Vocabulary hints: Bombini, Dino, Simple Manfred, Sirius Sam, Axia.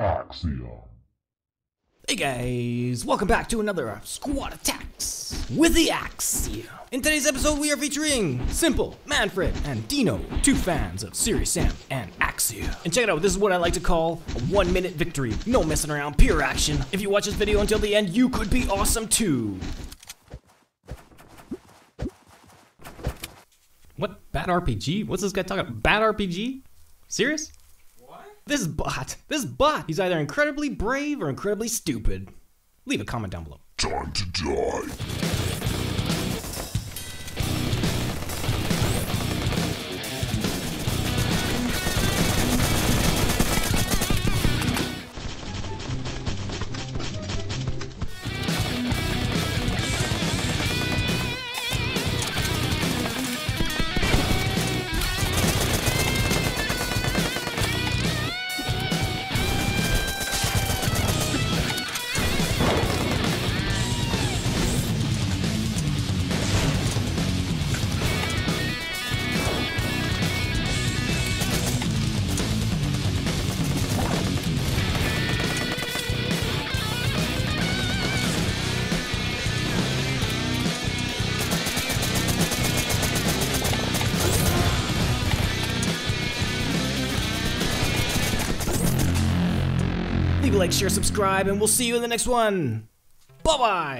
Axia. Hey guys, welcome back to another Squad Attacks with the Axia. In today's episode we are featuring Simple, Manfred, and Dino, two fans of Sirius Sam and Axia. And check it out, this is what I like to call a 1-minute victory. No messing around, pure action. If you watch this video until the end, you could be awesome too. What? Bad RPG? What's this guy talking about? Bad RPG? Serious? What? This bot. He's either incredibly brave or incredibly stupid. Leave a comment down below. Time to die. Leave a like, share, subscribe, and we'll see you in the next one. Bye-bye.